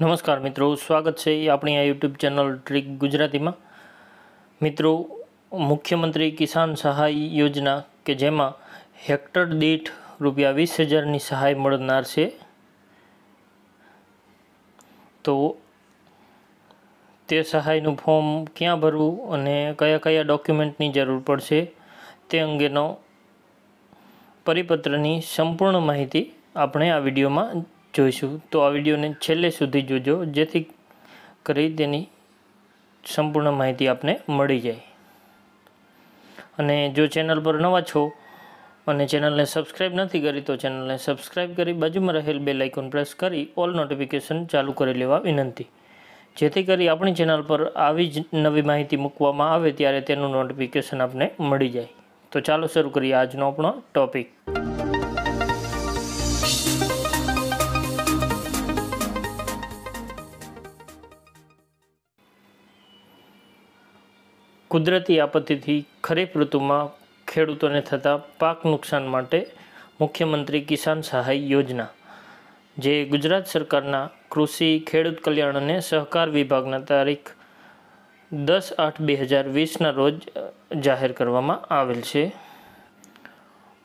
नमस्कार मित्रों, स्वागत है अपनी आ यूट्यूब चैनल ट्रीक गुजराती में। मित्रों, मुख्यमंत्री किसान सहाय योजना के जेमा हेक्टर दीठ रुपया 20,000 सहाय मळनार छे। तो ते सहायनु फॉर्म क्यां भरवू अने कया कया डॉक्यूमेंटनी जरूर पड़शे ते अंगेनो परिपत्रनी संपूर्ण माहिती आपणे आ विडियोमां जोईशुं। तो आ विडियोने छेल्ले सुधी जोजो जेथी करी तेनी संपूर्ण माहिती आपने मळी जाय। अने जो चेनल पर नवा छो अने चेनलने सब्सक्राइब नथी करी तो चेनलने सब्सक्राइब करी बाजुमां रहेल बेल आइकन प्रेस करी ऑल नोटिफिकेशन चालू करी लेवा विनंती, जेथी करी आपणी चेनल पर आवी ज नवी माहिती मूकवामां आवे त्यारे तेनुं नोटिफिकेशन आपने मळी जाय। तो चालो शुरू करीए आजनो आपणो टॉपिक। कुदरती आपत्तिथी खरीफ ऋतुमां खेडूतोने थता पाक नुकसान माटे मुख्यमंत्री किसान सहाय योजना, जे गुजरात सरकारना कृषि खेडूत कल्याण अने सहकार विभागना तारीख 10/8/2020 ना रोज जाहिर करवामां आवेल छे।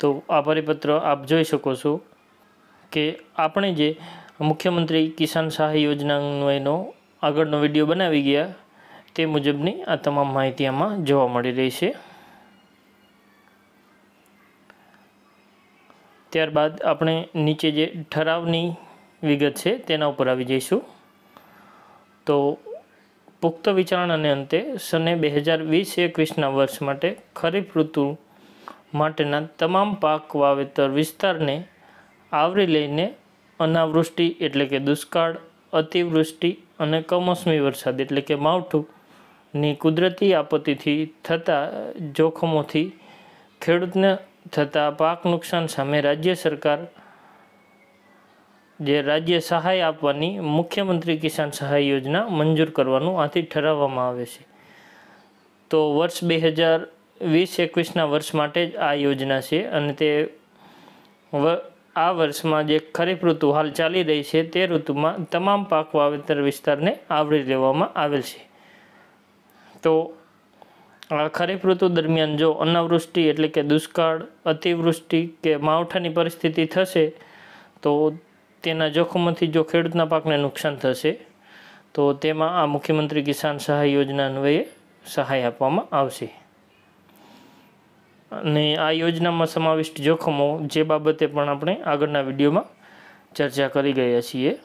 तो आ परिपत्र आप जोई शको छो के आपणे जे मुख्यमंत्री किसान सहाय योजनानो एनो आगळनो विडियो बनावी गया ते मुजबनी आ तमाम माहिती आमां जोवा मळी रही छे। त्यारबाद आपणे नीचे जे ठरावनी विगत छे तेना उपर आवी जईशुं। तो पुख्त विचारणा ने अंते सने 2020-21 वर्ष माटे खरीफ ऋतु माटेना तमाम पाक वावेतर विस्तारने आवरी लईने अनावृष्टि एटले के दुष्काळ, अतिवृष्टि अने कमोसमी वरसाद एटले के मावठुं नी कुदरती आपत्तिथी थता जोखमोथी खेडूतने थता पाक नुकसान सामे राज्य सरकार जे राज्य सहाय आपवानी मुख्यमंत्री किसान सहाय योजना मंजूर करवानुं आथी ठराववामां आवे छे। तो वर्ष 2020-21 ना वर्ष माटे ज आ योजना छे अने ते आ वर्षमां जे खरीफ ऋतु हाल चाली रही छे ते ऋतुमां तमाम पाक वावेतर विस्तारने आवरी लेवामां आवेल छे। तो आ खरीफ ऋतु दरमियान जो अनावृष्टि एटले के दुष्काळ, अतिवृष्टि के मावठानी परिस्थिति थशे तो तेना जोखमथी जो खेडूतना पाकने नुकसान थशे तो तेमां आ मुख्यमंत्री किसान सहाय योजना अन्वये सहाय आपवामां आवशे। अने आ योजनामां समाविष्ट जोखमो जे बाबते पण आपणे आगळना विडियोमां चर्चा करी गया छीए।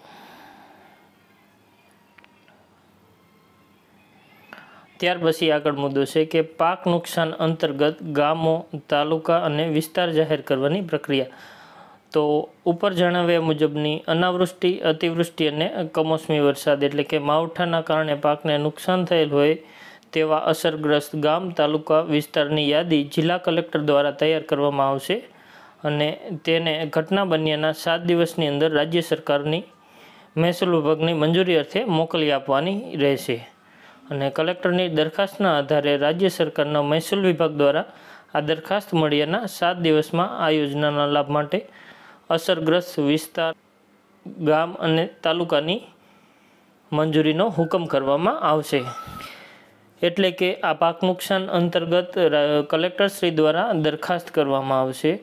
त्यार पछी आगळ मुद्दो छे के पाक नुकसान अंतर्गत गामो, तालुका अने विस्तार जाहेर करवानी प्रक्रिया। तो ऊपर जणाव्या मुजबनी अनावृष्टि, अतिवृष्टि अने कमोसमी वरसाद एटले के मावठाना कारणे पाकने नुकसान थयेल होय तेवा असरग्रस्त गाम, तालुका विस्तारनी यादी जिला कलेक्टर द्वारा तैयार करवामां आवशे अने तेने घटना बन्याना 7 दिवसनी अंदर राज्य सरकारनी महसूल विभागनी मंजूरी अर्थे मोकली आपवानी रहेशे अने कलेक्टरनी दरखास्तना आधारे राज्य सरकारना महसूल विभाग द्वारा आ दरखास्त मळ्याना 7 दिवसमां आ योजनाना लाभ माटे असरग्रस्त विस्तार, गाम अने तालुकानी मंजूरीनो हुकम करवामां आवशे। एटले के आ पाक नुकसान अंतर्गत कलेक्टरश्री द्वारा दरखास्त करवामां आवशे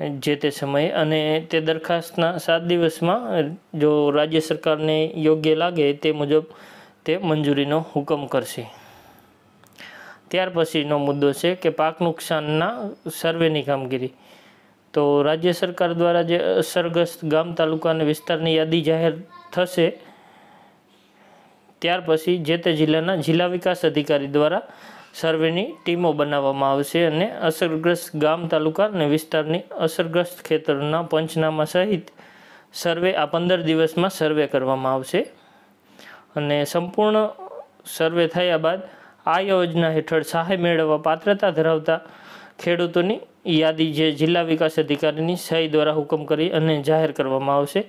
जे ते समये अने ते दरखास्तना 7 दिवसमां जो राज्य सरकारने योग्य लागे ते मुजब ते मंजूरीनो हुकम करशे। त्यार पछीनो मुद्दो छे के पाक नुकसानना सर्वेनी कामगीरी। तो राज्य सरकार द्वारा जे असरग्रस्त गाम, तालुका अने विस्तारनी यादी जाहेर थशे त्यार पछी जे ते जिल्लाना जिला विकास अधिकारी द्वारा सर्वेनी टीमो बनाववामां आवशे अने असरग्रस्त गाम, तालुका अने विस्तारनी असरग्रस्त खेतरोना पंचनामा सहित सर्वे आ 15 दिवसमां सर्वे करवामां आवशे अने संपूर्ण सर्वे थया बाद आ योजना हेठळ सहाय मेळववा पात्रता धरावता खेडूतोनी यादी जे जिला विकास अधिकारीनी सही द्वारा हुकम करी अने जाहिर करवामां आवशे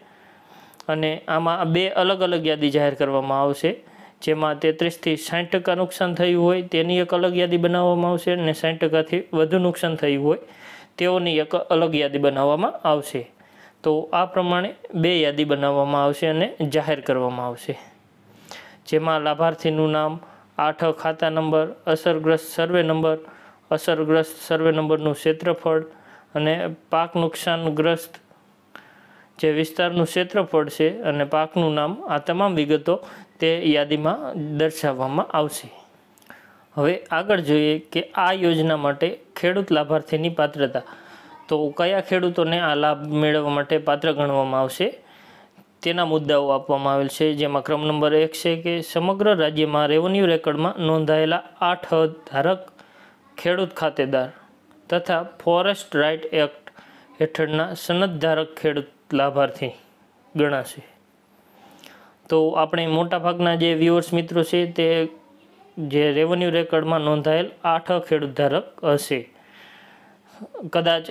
अने आमां 2 अलग-अलग यादी जाहिर करवामां आवशे जेमां 33 થી 60% नुकसान थयुं होय तेनी एक अलग यादी बनाववामां आवशे अने 60% થી વધુ नुकसान थयुं होय તેઓની એક અલગ યાદી બનાવવામાં આવશે। तो आ प्रमाणे बे यादी बनाववामां आवशे अने जाहेर करवामां आवशे, जेमां लाभार्थीनुं नाम, 8 खाता नंबर, असरग्रस्त सर्वे नंबरनुं क्षेत्रफळ अने पाक नुकसानग्रस्त जे विस्तारनुं क्षेत्रफळ छे अने पाकनुं नाम, आ तमाम विगतो ते यादीमां दर्शाववामां आवशे। हवे आगळ जोईए के आ योजना माटे खेडूत लाभार्थीनी पात्रता, तो कया खेडूतोने आ लाभ मेळववा माटे पात्र गणवामां आवशे तेना मुद्दाओ आपवामां आवेल छे, जेमां क्रम नंबर 1 छे के समग्र राज्यमां रेवन्यू रेकर्डमां नोंधायेला 8 धारक खेडूत खातेदार तथा फॉरेस्ट राइट एक्ट हेठळना सनद धारक खेडूत लाभार्थी गणाशे। तो आपणे मोटा भागना जे व्यूअर्स मित्रों छे ते जे रेवन्यू रेकर्डमां नोंधायेल 8 खेडूत धारक हशे। कदाच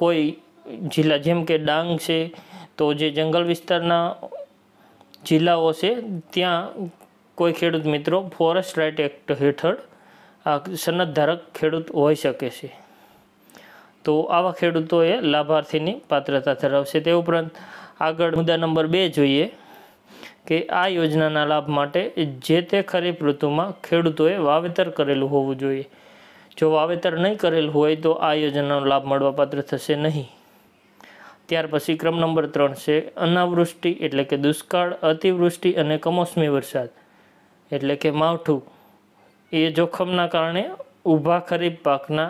कोई जिला जेम के डांग से तो जे जंगल विस्तारना जिलाओ से त्यां कोई खेडूत मित्रों फॉरेस्ट राइट एक्ट हेठळ आ सनद धारक खेडूत होई शके छे, तो आवा खेडूतोए लाभार्थीनी पात्रता धरावशे। ते उपरांत आगळ मुद्दा नंबर 2 जोईए के आ योजनाना लाभ माटे जे ते खरीफ ऋतुमां खेडूतोए वावेतर करेलुं होवुं जोईए, जो वावेतर नहीं करेल होय तो आ योजनानो लाभ मळवापात्र थशे नहीं। त्यार पछी क्रम नंबर 3 छे अनावृष्टि एटले के दुष्काळ, अतिवृष्टि अने कमोसमी वरसाद एटले के मावठुं ए जोखमना कारणे ऊभा खरीफ पाकना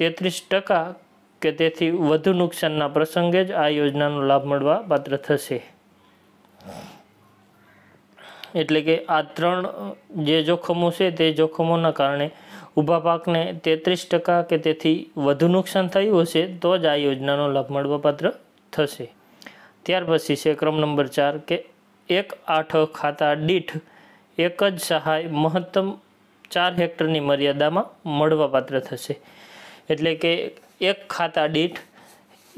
33% के तेथी वधु नुकसानना प्रसंगे ज आ योजनानो लाभ मळवापात्र थशे। एटले के आ 3 जे जोखमो छे ते जोखमोना कारणे ऊभा पाकने 33% के तेथी वधु नुकसान थयुं हशे तो ज आ योजनानो लाभ मळवापात्र थशे। त्यार पछी छे क्रम नंबर 4 के 1/8 खाता दीठ एक ज सहाय महत्तम 4 हेक्टरनी मर्यादामां मळवापात्र थशे, एटले के 1 खाता दीठ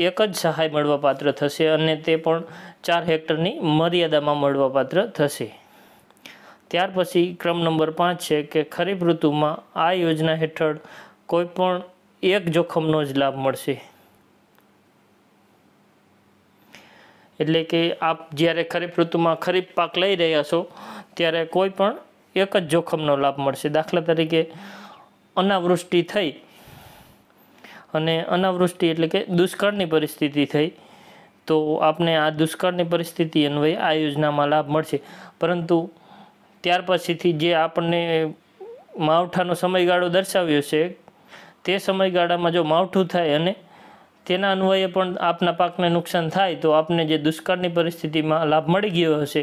एक ज सहाय मळवापात्र थशे अने ते पण 4 हेक्टरनी मर्यादामां मळवापात्र थशे। त्यार पछी क्रम नंबर 5 छे के खरीफ ऋतु में आ योजना हेठळ कोईपण एक जोखमनो ज लाभ मळशे, एटले के आप ज्यारे खरीफ ऋतु में खरीफ पाक लई रह्या छो त्यारे कोईपण एक ज जोखमनो लाभ मळशे। दाखला तरीके अनावृष्टि थई अने अनावृष्टि एटले के दुष्काळनी परिस्थिति थई तो आपने आ दुष्काळनी परिस्थिति अन्वये आ योजनामां लाभ मळशे, परंतु त्यार पछीथी जे आपने मावठानो समयगाळो दर्शाव्यो छे ते समयगाळामां जो मावठुं थाय अने तेना अन्वये पण आपना पाकने नुकसान थाय तो आपने जे दुष्काळनी परिस्थितिमां लाभ मळी गयो हशे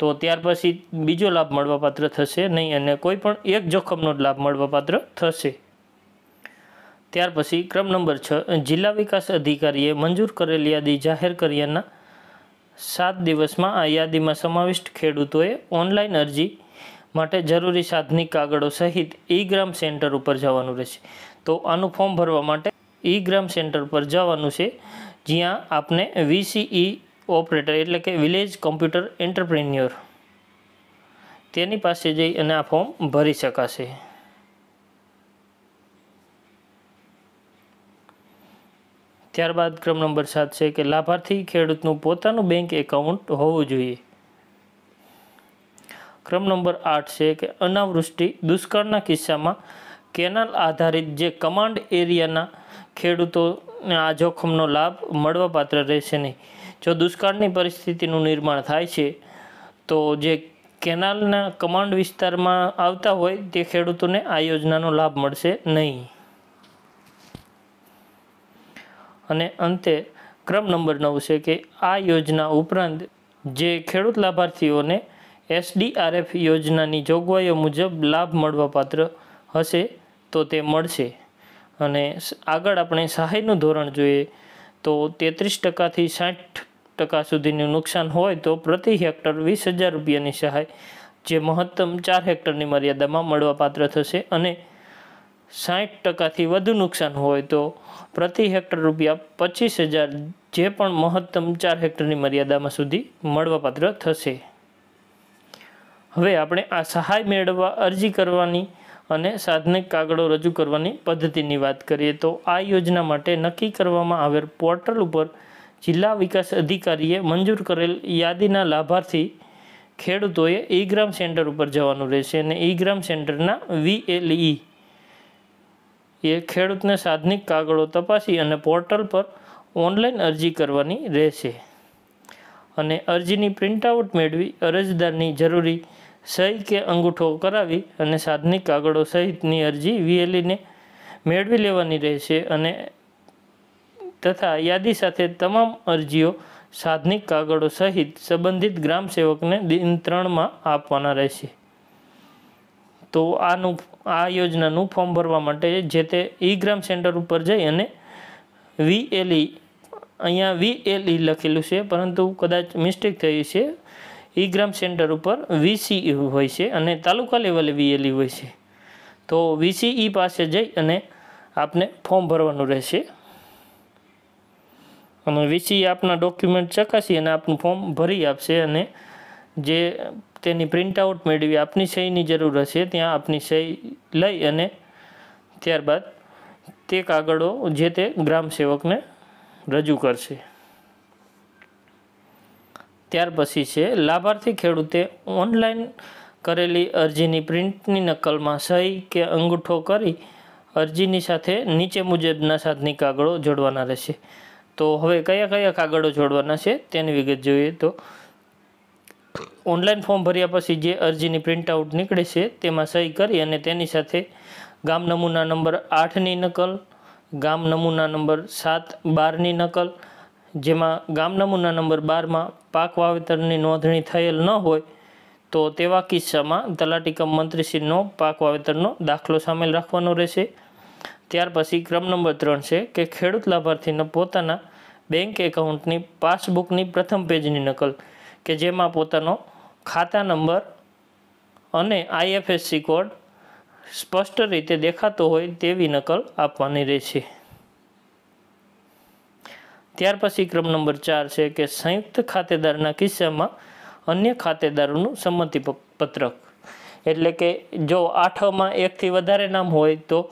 तो त्यार पछी बीजो लाभ मळवापात्र थशे नहीं अने कोईपण एक जोखमनो ज लाभ मळवापात्र थशे। त्यार पछी क्रम नंबर 6 जिला विकास अधिकारीए मंजूर करेली यादी जाहेर कर्याना 7 दिवसमां आ यादीमां समाविष्ट खेडूतोए ऑनलाइन अरजी माटे जरूरी साधनिक कागड़ों सहित ई ग्राम सेंटर पर जवानुं रहेशे, तो आनुं फॉर्म भरवा माटे ई ग्राम सेंटर पर जवानुं छे ज्यां आपने VCE ऑपरेटर एटले के विलेज कम्प्यूटर एंटरप्रेन्योर तेनी पासे जई अने आ फॉर्म भरी शकाशे। त्यारबाद क्रम नंबर 7 छे के लाभार्थी खेडूतनुं पोतानुं बैंक एकाउंट होवुं जोईए। क्रम नंबर 8 छे के अनावृष्टि दुष्काळना किस्सामां केनाल आधारित जे कमांड एरियाना खेडूतोने आ जोखमनो लाभ मळवापात्र रहेशे नहीं, जो दुष्काळनी परिस्थितिनुं निर्माण थाय छे तो जे केनालना कमांड विस्तारमां आवता होय ते खेडूतोने आ योजनानो लाभ मळशे नहीं। अने अंते क्रम नंबर 9 छे के आ योजना उपरांत जे खेडूत लाभार्थीओने SDRF योजनानी जोगवाईओ मुजब लाभ मळवापात्र हशे तो ते मळशे। अने आगळ आपणे सहायनुं धोरण जोईए तो 33% थी 60% सुधीनुं नुकसान होय तो प्रति हेक्टर 20,000 रुपयानी सहाय जे महत्तम 4 हेक्टरनी मर्यादामां मळवापात्र थशे अने 60% थी वधु नुकसान होय तो प्रति हेक्टर रुपया 25,000 जे पण महत्तम 4 हेक्टरनी मर्यादामां सुधी मळवापात्र थशे। हवे आपणे आ सहाय मेळववा अरजी करवानी अने साधनिक कागळो रजू करवानी पद्धतिनी वात करीए, तो आ योजना माटे नक्की करवामां आवेल पोर्टल उपर જિલ્લા વિકાસ અધિકારીએ મંજૂર કરેલ યાદીના લાભાર્થી ખેડૂતોએ ઈ ગ્રામ સેન્ટર ઉપર જવાનું રહેશે અને ઈ ગ્રામ સેન્ટરના VLE એ ખેડૂતને સાધનિક કાગળો તપાસી અને પોર્ટલ પર ઓનલાઈન અરજી કરવાની રહેશે અને અરજીની પ્રિન્ટઆઉટ મેળવી અરજદારની જરૂરી સહી કે અંગૂઠો કરાવી અને સાધનિક કાગળો સહિતની અરજી VLE ને મેળવી લેવાની રહેશે અને तथा यादी साथे तमाम अरजीओ साधनिक कागड़ों सहित संबंधित ग्राम सेवक ने दिन 3 में आपवाना रहेशे। तो आ योजनानुं फॉर्म भरवा माटे जे ते ई ग्राम सेंटर पर जई अने VLE अहींया VLE लखेलुं छे परंतु कदाच मिस्टेक थई छे। ई ग्राम सेंटर पर VCE होय छे अने तालुका लेवले VLE होय छे। तो VCE पासे जई अने आपने फॉर्म भरवानुं रहेशे। VCE आपना डॉक्यूमेंट चकासी अने आपनुं फॉर्म भरी आपशे अने जे तेनी प्रिंटआउट मेळवी आपनी सहीनी जरूर हशे त्यां आपनी सही लई अने त्यारबाद ते कागळो जे ते ग्राम सेवकने रजू करशे। त्यार पछी छे लाभार्थी खेडूते ऑनलाइन करेली अरजीनी प्रिंटनी नकलमां सही के अंगूठो करी अरजीनी साथे नीचे मुजबना साधनिक कागळो जोडवाना रहेशे। तो हवे कया कया कागळो जोड़वाना छे तेनी विगत जोईए। तो ऑनलाइन फॉर्म भर्या पछी जे अरजीनी प्रिंटआउट निकळे छे तेमां सही करी अने तेनी साथे गाम नमूना नंबर 8 नी नकल, गाम नमूना नंबर 7-12 नी नकल, जेमां गाम नमूना नंबर 12 मां पाक वावेतरनी नोंधणी थयेल न होय तो तेवा किस्सामां तलाटी कम मंत्रीश्रीनो पाक वावेतरनो दाखलो सामेल राखवानो रहेशे। त्यार पछी क्रम नंबर 3 छे के खेडूत लाभार्थीने पोताना बैंक एकाउंटनी पासबुकनी प्रथम पेजनी नकल के जेमां पोतानो खाता नंबर अने IFSC कोड स्पष्ट रीते देखातो होय तेवी नकल आपवानी रहेशे। त्यार पछी क्रम नंबर 4 छे के संयुक्त खातेदारना किस्सामां अन्य खातेदारोनुं सम्मति पत्रक एटले के जो 8 मां 1 थी वधारे नाम होय तो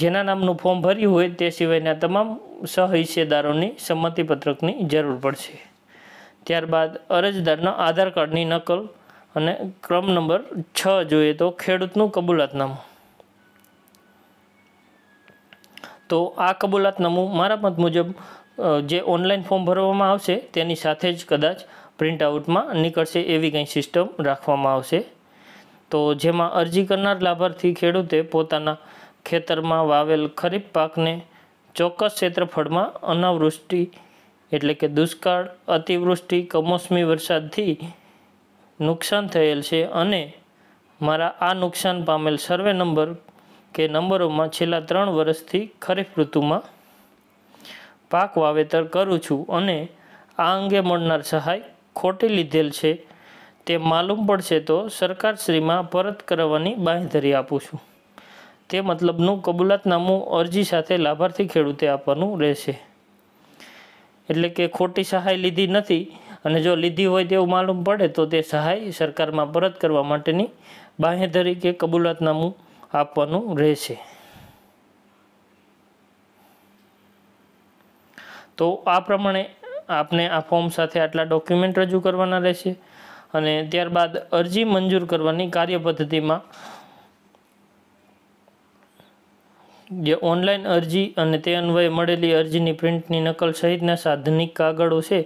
जेना नामनुं फॉर्म भर्युं होय ते सिवायना तमाम सहिस्सेदारोनी सम्मतिपत्रकनी जरूर पड़शे। त्यारबाद अरजदारना आधार कार्डनी नकल अने क्रम नंबर 6 जोईए तो खेडूतनुं कबूलातनामुं। तो आ कबूलातनामुं मारा मत मुजब जे ऑनलाइन फॉर्म भरवामां आवशे तेनी साथे ज कदाच प्रिंटआउटमां निकळशे एवी कंई सिस्टम राखवामां आवशे। तो जेमां अरजी करनार लाभार्थी खेडूते पोताना खेतर में वावेल खरीफ पाक ने चौक्स क्षेत्रफल में अनावृष्टि एटले के दुष्काळ अतिवृष्टि कमोसमी वरसाद थी नुकसान थयेल छे अने मारा आ नुकसान पामेल सर्वे नंबर के नंबरों में छेल्ला 3 वर्ष थी खरीफ ऋतु में पाक वावेतर करूँ छूँ अने आ अंगे मळनार सहाय खोटी लीधेल छे ते मालूम पड़शे तो सरकारश्री में परत करवानी बांयधरी आपूँ छूँ ते मतलबनुं कबूलातनामु अरजी साथे लाभार्थी खेडूते आपवानुं रहेशे। एटले के खोटी सहाय लीधी नथी अने जो लीधी होय तेवुं मालूम पड़े तो ते सहाय सरकारमां परत करवा माटेनी बांहेधरी के कबूलातनामु आपवानुं रहेशे। तो आ प्रमाणे आपने आ फॉर्म साथे आटला डॉक्यूमेंट रजू करवाना रहेशे अने त्यारबाद अरजी मंजूर करवानी कार्यपद्धतिमां जे ऑनलाइन अरजी अने ते अन्वये मळेली अरजीनी प्रिंटनी नकल सहितना साधनिक कागळो छे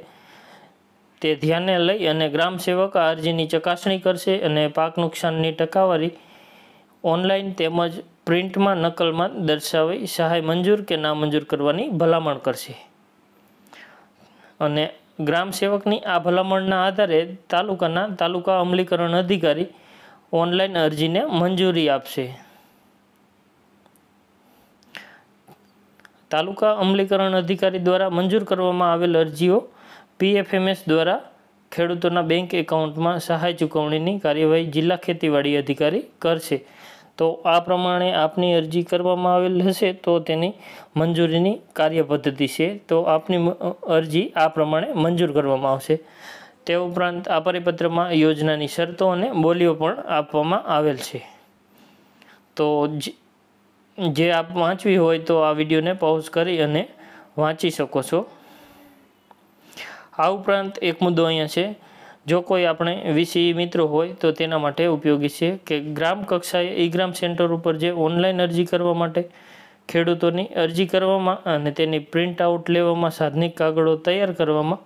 ते ध्याने लई अने ग्राम सेवक आ अरजीनी चकासणी करशे अने पाक नुकसाननी टकावारी ऑनलाइन तेमज प्रिंटमां नकलमां दर्शावी सहाय मंजूर के नामंजूर करवानी भलामण करशे अने ग्राम सेवकनी आ भलामणना आधारे तालुकाना तालुका अमलीकरण अधिकारी ऑनलाइन अरजीने मंजूरी आपशे। तालुका अमलीकरण अधिकारी द्वारा मंजूर करवामां आवेल अरजीओ PFMS द्वारा खेडूतोना बैंक एकाउंटमां सहाय चूकवणीनी कार्यवाही जिल्ला खेतीवाड़ी अधिकारी करशे। तो आ प्रमाणे आपनी अरजी करवामां आवेल हशे तो तेनी मंजूरीनी कार्यपद्धति छे। तो आपनी अरजी आ प्रमाणे मंजूर करवामां आवशे। ते उपरांत आ परिपत्रमां योजनानी शर्तो अने बोलीओ पण आपवामां आवेल छे। तो जे आप वाँचवी होय तो आ विडियोने पॉज करी अने वाँची सको छो। आ उपरांत एक मुद्दो अहींया छे, जो कोई अपने वीसीई मित्र हो तो तेना माटे उपयोगी छे कि ग्राम कक्षाए ई ग्राम सेंटर पर जे ऑनलाइन अरजी करवा माटे ખેડૂતોની અરજી કરવામાં અને તેની પ્રિન્ટ આઉટ લેવામાં સાધનિક કાગળો તૈયાર કરવામાં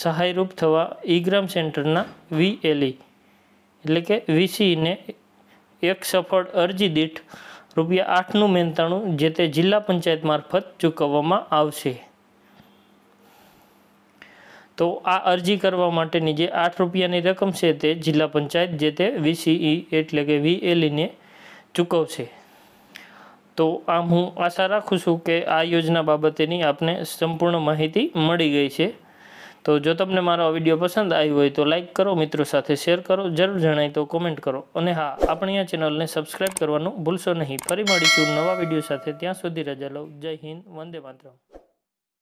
સહાયરૂપ થવા ઈગ્રામ સેન્ટરના VLE એટલે કે VCEને એક સફળ અરજી દીઠ ₹8.99 જે તે જિલ્લા પંચાયત મારફત ચૂકવવામાં આવશે। તો આ અરજી કરવા માટેની જે ₹8ની રકમ છે તે જિલ્લા પંચાયત જે તે VCE એટલે કે VLEને ચૂકવશે। तो आम हूँ आशा राखू छूं कि आ योजना बाबतेनी आपने संपूर्ण माहिती मळी गई है। तो जो तमने मारो विडियो पसंद आयो होय तो लाइक करो, मित्रों साथे शेर करो, जरूर जणाय तो कॉमेंट करो अने हाँ आपणी आ चेनलने सब्सक्राइब करवानुं भूलशो नहीं। फरी मळीशुं नवा विडियो साथे, त्यां सुधी रजा लो। जय हिंद, वंदे मातरम।